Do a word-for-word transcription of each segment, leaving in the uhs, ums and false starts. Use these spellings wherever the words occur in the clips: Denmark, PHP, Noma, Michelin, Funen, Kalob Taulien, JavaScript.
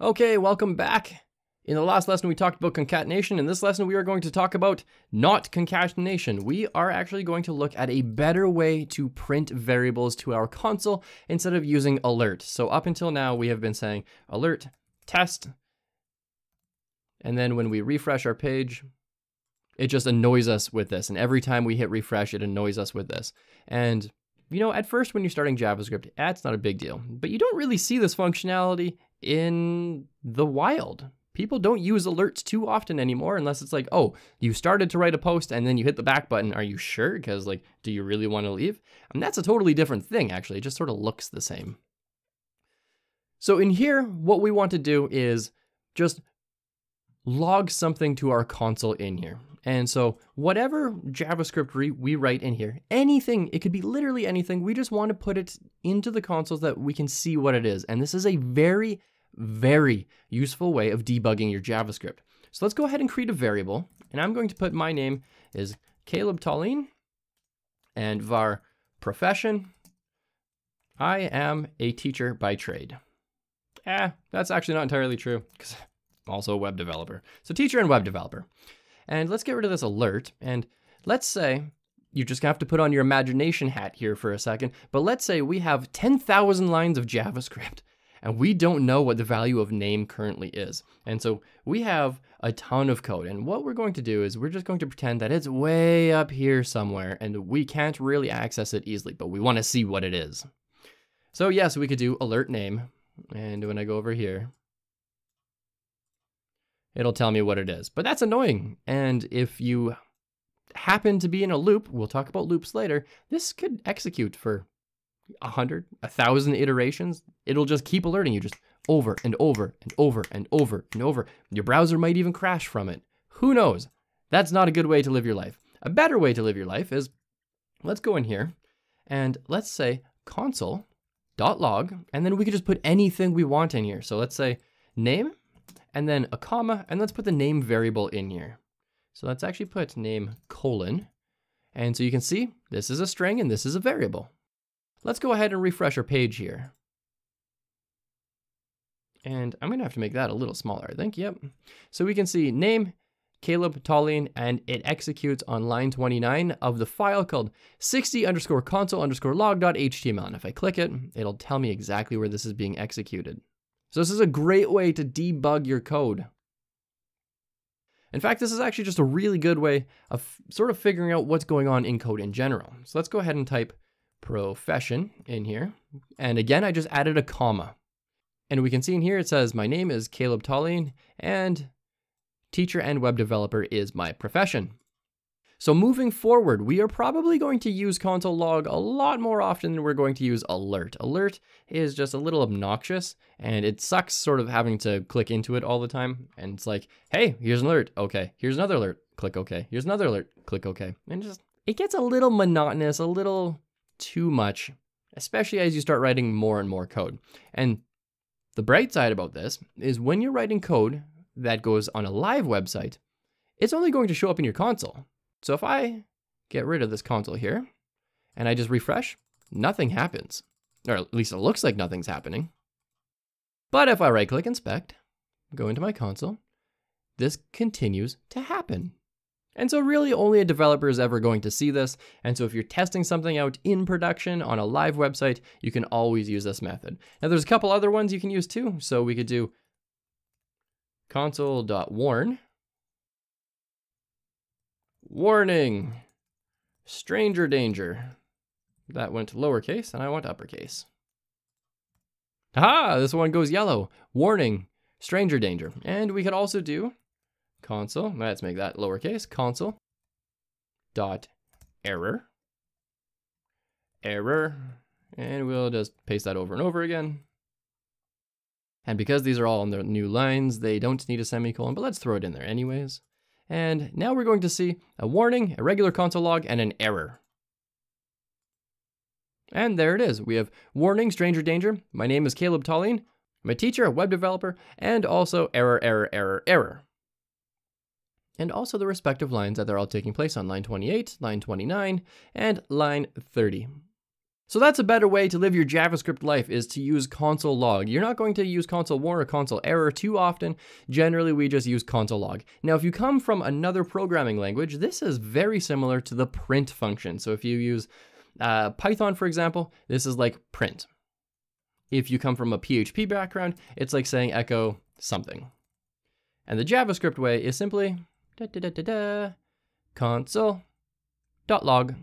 Okay, welcome back. In the last lesson, we talked about concatenation. In this lesson, we are going to talk about not concatenation. We are actually going to look at a better way to print variables to our console instead of using alert. So up until now, we have been saying alert, test, and then when we refresh our page, it just annoys us with this. And every time we hit refresh, it annoys us with this. And you know, at first, when you're starting JavaScript, that's not a big deal, but you don't really see this functionality in the wild. People don't use alerts too often anymore unless it's like, oh, you started to write a post and then you hit the back button. Are you sure? Because like, do you really want to leave? And that's a totally different thing, actually. It just sort of looks the same. So in here, what we want to do is just log something to our console in here. And so whatever JavaScript re we write in here, anything, it could be literally anything, we just want to put it into the console so that we can see what it is. And this is a very, very useful way of debugging your JavaScript. So let's go ahead and create a variable. And I'm going to put my name is Kalob Taulien and var profession. I am a teacher by trade. Eh, that's actually not entirely true because I'm also a web developer. So teacher and web developer. And let's get rid of this alert. And let's say you just have to put on your imagination hat here for a second. But let's say we have ten thousand lines of JavaScript and we don't know what the value of name currently is. And so we have a ton of code. And what we're going to do is we're just going to pretend that it's way up here somewhere and we can't really access it easily, but we want to see what it is. So yes, we could do alert name. And when I go over here, it'll tell me what it is, but that's annoying. And if you happen to be in a loop, we'll talk about loops later, this could execute for a hundred, a thousand iterations. It'll just keep alerting you just over and over and over and over and over. Your browser might even crash from it. Who knows? That's not a good way to live your life. A better way to live your life is, let's go in here and let's say console.log, and then we could just put anything we want in here. So let's say name, and then a comma, and let's put the name variable in here. So let's actually put name colon. And so you can see this is a string and this is a variable. Let's go ahead and refresh our page here. And I'm gonna have to make that a little smaller, I think, yep. So we can see name, Kalob Taulien, and it executes on line twenty-nine of the file called sixty underscore console underscore log.html. And if I click it, it'll tell me exactly where this is being executed. So this is a great way to debug your code. In fact, this is actually just a really good way of sort of figuring out what's going on in code in general. So let's go ahead and type profession in here. And again, I just added a comma. And we can see in here, it says, my name is Kalob Taulien and teacher and web developer is my profession. So moving forward, we are probably going to use console log a lot more often than we're going to use alert. Alert is just a little obnoxious and it sucks sort of having to click into it all the time. And it's like, hey, here's an alert. Okay, here's another alert. Click okay. Here's another alert. Click okay. And just, it gets a little monotonous, a little too much, especially as you start writing more and more code. And the bright side about this is when you're writing code that goes on a live website, it's only going to show up in your console. So if I get rid of this console here and I just refresh, nothing happens, or at least it looks like nothing's happening. But if I right click inspect, go into my console, this continues to happen. And so really only a developer is ever going to see this. And so if you're testing something out in production on a live website, you can always use this method. Now there's a couple other ones you can use too. So we could do console.warn. Warning, stranger danger. That went lowercase and I want uppercase. Aha, this one goes yellow. Warning, stranger danger. And we could also do console, let's make that lowercase, console dot error, error. And we'll just paste that over and over again. And because these are all on the new lines, they don't need a semicolon, but let's throw it in there anyways. And now we're going to see a warning, a regular console log, and an error. And there it is. We have warning, stranger danger. My name is Kalob Taulien. I'm a teacher, a web developer, and also error, error, error, error. And also the respective lines that they're all taking place on line twenty-eight, line twenty-nine, and line thirty. So that's a better way to live your JavaScript life, is to use console log. You're not going to use console warn or console error too often. Generally, we just use console log. Now, if you come from another programming language, this is very similar to the print function. So if you use uh, Python, for example, this is like print. If you come from a P H P background, it's like saying echo something. And the JavaScript way is simply da, da, da, da, da, console.log.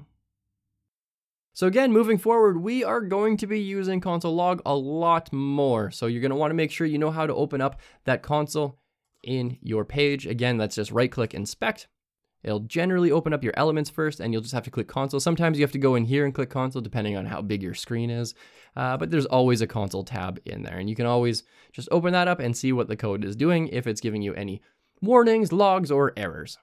So again, moving forward, we are going to be using console log a lot more. So you're going to want to make sure you know how to open up that console in your page. Again, that's just right click inspect. It'll generally open up your elements first, and you'll just have to click console. Sometimes you have to go in here and click console depending on how big your screen is, uh, but there's always a console tab in there, and you can always just open that up and see what the code is doing, if it's giving you any warnings, logs, or errors.